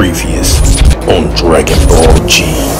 Previous on Dragon Ball G.